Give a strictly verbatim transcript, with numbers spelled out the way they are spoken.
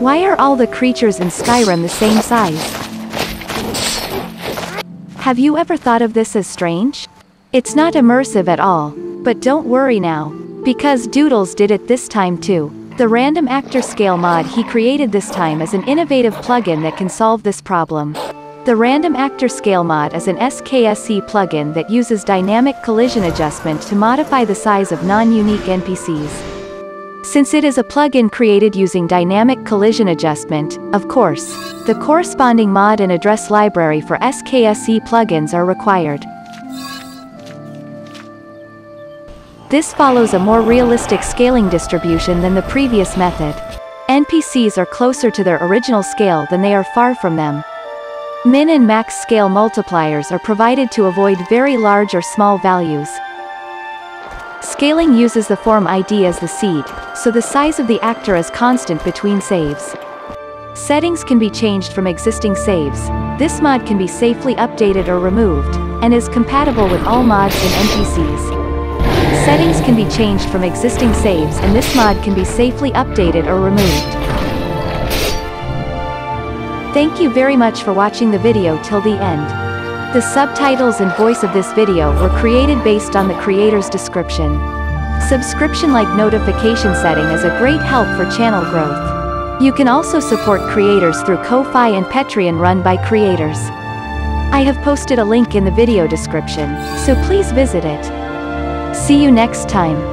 Why are all the creatures in Skyrim the same size? Have you ever thought of this as strange? It's not immersive at all. But don't worry now, because Doodles did it this time too. The Random Actor Scale mod he created this time is an innovative plugin that can solve this problem. The Random Actor Scale mod is an S K S E plugin that uses dynamic collision adjustment to modify the size of non-unique N P Cs. Since it is a plugin created using dynamic collision adjustment, of course, the corresponding mod and address library for S K S E plugins are required. This follows a more realistic scaling distribution than the previous method. N P Cs are closer to their original scale than they are far from them. Min and max scale multipliers are provided to avoid very large or small values. Scaling uses the form I D as the seed, so the size of the actor is constant between saves. Settings can be changed from existing saves. This mod can be safely updated or removed, and is compatible with all mods and N P Cs. Settings can be changed from existing saves and this mod can be safely updated or removed. Thank you very much for watching the video till the end. The subtitles and voice of this video were created based on the creator's description. Subscription-like notification setting is a great help for channel growth. You can also support creators through Ko-Fi and Patreon run by creators. I have posted a link in the video description, so please visit it. See you next time.